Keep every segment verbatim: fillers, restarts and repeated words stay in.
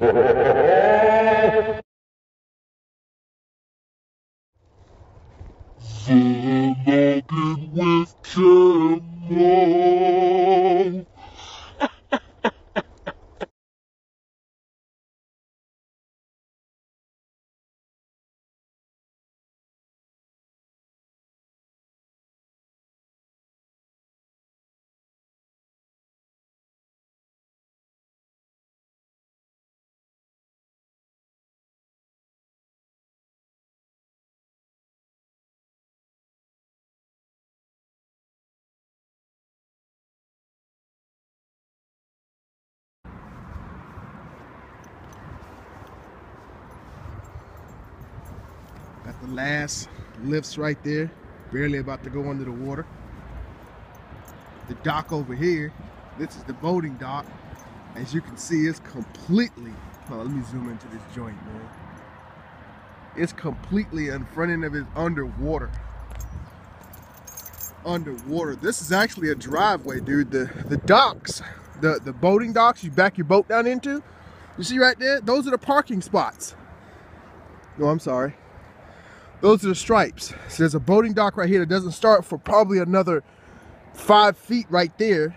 Loaded with camo. The last lifts right there, barely about to go under the water. The dock over here, this is the boating dock. As you can see, it's completely, oh, let me zoom into this joint, man. It's completely in front of it, underwater. Underwater. This is actually a driveway, dude. The the docks, the, the boating docks you back your boat down into, you see right there? Those are the parking spots. No, I'm sorry. Those are the stripes. So there's a boating dock right here that doesn't start for probably another five feet right there.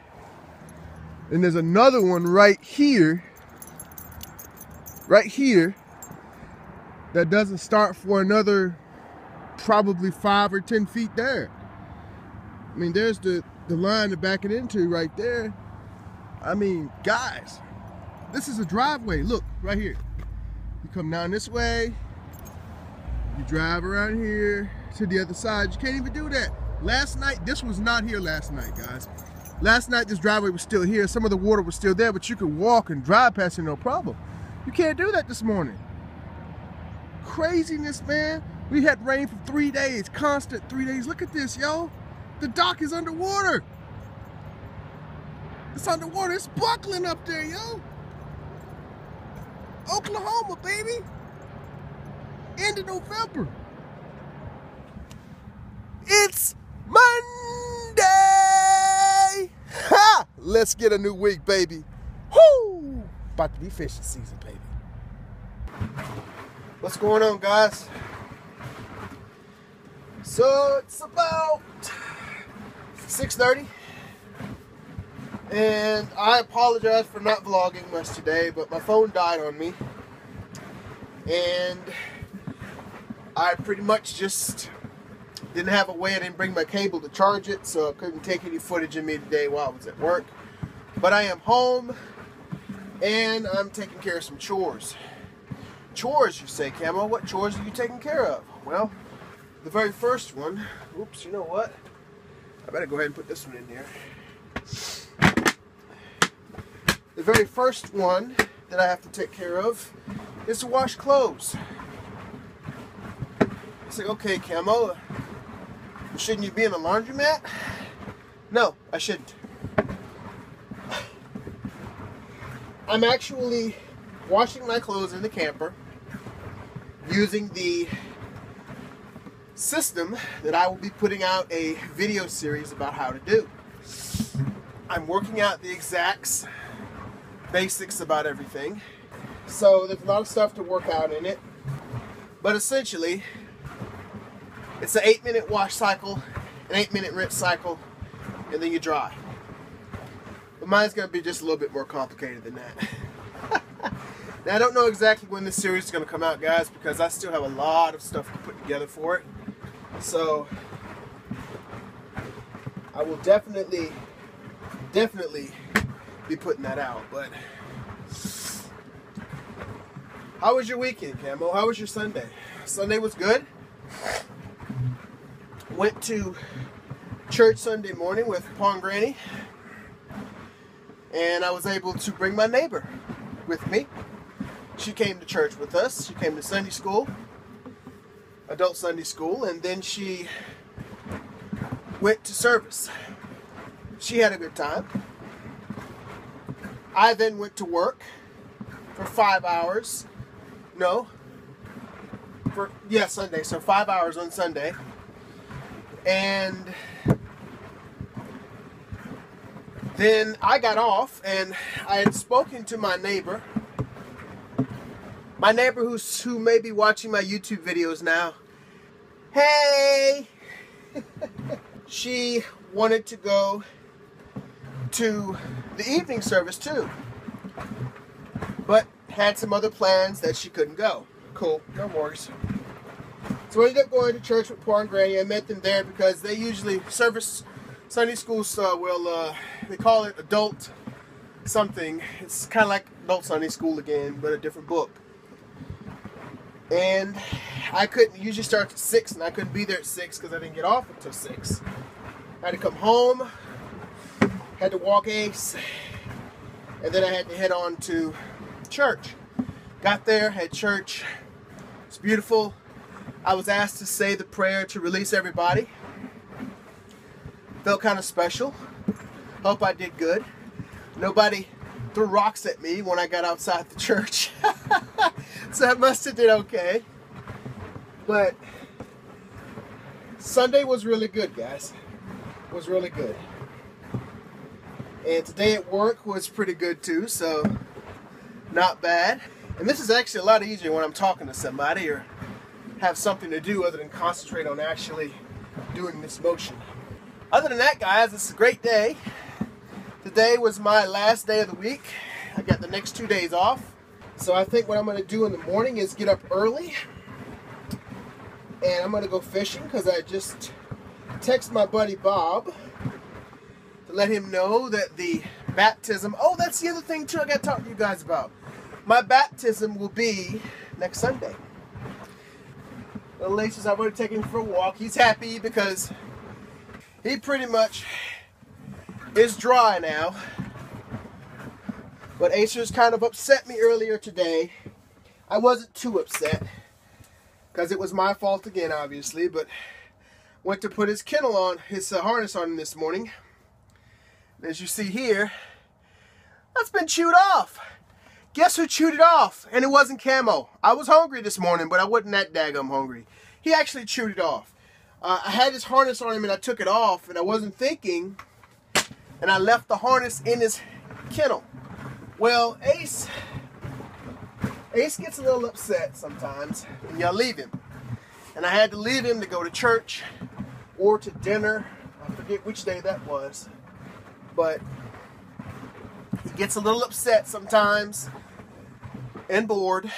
And there's another one right here, right here, that doesn't start for another probably five or ten feet there. I mean, there's the, the line to back it into right there. I mean, guys, this is a driveway. Look, right here. You come down this way. You drive around here to the other side. You can't even do that. Last night, this was not here last night, guys. Last night, this driveway was still here. Some of the water was still there, but you could walk and drive past it, no problem. You can't do that this morning. Craziness, man. We had rain for three days, constant three days. Look at this, yo. The dock is underwater. It's underwater. It's buckling up there, yo. Oklahoma, baby. End of November. It's Monday. Ha! Let's get a new week, baby. Woo! About to be fishing season, baby. What's going on, guys? So it's about six thirty, and I apologize for not vlogging much today, but my phone died on me, and I pretty much just didn't have a way. I didn't bring my cable to charge it, so I couldn't take any footage of me today while I was at work. But I am home, and I'm taking care of some chores. Chores, you say, Camo? What chores are you taking care of? Well, the very first one, oops, you know what? I better go ahead and put this one in there. The very first one that I have to take care of is to wash clothes. It's like, okay, Camo, shouldn't you be in the laundromat? No, I shouldn't. I'm actually washing my clothes in the camper using the system that I will be putting out a video series about how to do. I'm working out the exacts, basics about everything. So there's a lot of stuff to work out in it. But essentially, it's an eight minute wash cycle, an eight minute rinse cycle, and then you dry. But mine's gonna be just a little bit more complicated than that. Now I don't know exactly when this series is gonna come out, guys, because I still have a lot of stuff to put together for it. So I will definitely, definitely be putting that out. But how was your weekend, Camo? How was your Sunday? Sunday was good. Went to church Sunday morning with Pond Granny, and I was able to bring my neighbor with me. She came to church with us. She came to Sunday school, adult Sunday school, and then she went to service. She had a good time. I then went to work for five hours. No, for, yeah, Sunday, so five hours on Sunday. And then I got off, and I had spoken to my neighbor my neighbor who's, who may be watching my YouTube videos now, hey! She wanted to go to the evening service too, but had some other plans that she couldn't go. Cool, no worries. So we ended up going to church with Pa and Granny. I met them there because they usually service Sunday schools. Uh, will uh, they call it adult something? It's kind of like adult Sunday school again, but a different book. And I couldn't usually start at six, and I couldn't be there at six because I didn't get off until six. I had to come home, had to walk Ace, and then I had to head on to church. Got there, had church. It's beautiful. I was asked to say the prayer to release everybody. Felt kind of special. Hope I did good. Nobody threw rocks at me when I got outside the church. So I must have did okay. But Sunday was really good, guys. It was really good. And today at work was pretty good too, so not bad. And this is actually a lot easier when I'm talking to somebody or have something to do other than concentrate on actually doing this motion. Other than that, guys, it's a great day. Today was my last day of the week. I got the next two days off. So I think what I'm going to do in the morning is get up early. And I'm going to go fishing because I just text my buddy Bob to let him know that the baptism... Oh, that's the other thing, too, I got to talk to you guys about. My baptism will be next Sunday. Little Ace is already taking him for a walk. He's happy because he pretty much is dry now. But Acer's kind of upset me earlier today. I wasn't too upset because it was my fault again, obviously, but went to put his kennel on, his uh, harness on this morning. And as you see here, that's been chewed off. Guess who chewed it off? And it wasn't Camo. I was hungry this morning, but I wasn't that daggum hungry. He actually chewed it off. Uh, I had his harness on him and I took it off and I wasn't thinking, and I left the harness in his kennel. Well, Ace, Ace gets a little upset sometimes when y'all leave him. And I had to leave him to go to church or to dinner. I forget which day that was. But he gets a little upset sometimes and bored.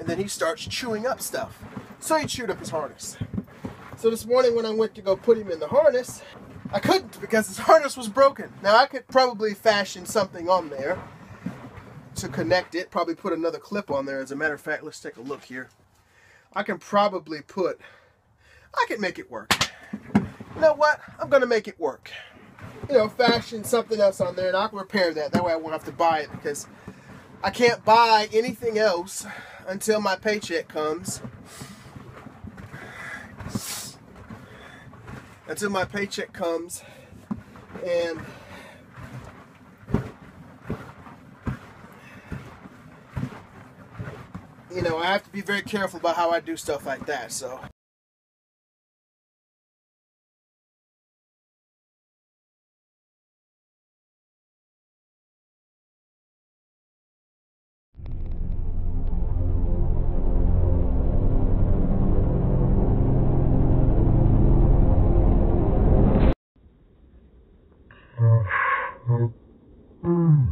And then he starts chewing up stuff. So he chewed up his harness. So this morning when I went to go put him in the harness, I couldn't because his harness was broken. Now I could probably fashion something on there to connect it, probably put another clip on there. As a matter of fact, let's take a look here. I can probably put, I can make it work. You know what? I'm gonna make it work. You know, fashion something else on there and I can repair that. That way I won't have to buy it because I can't buy anything else until my paycheck comes. Until my paycheck comes and you know, I have to be very careful about how I do stuff like that, so. Mm.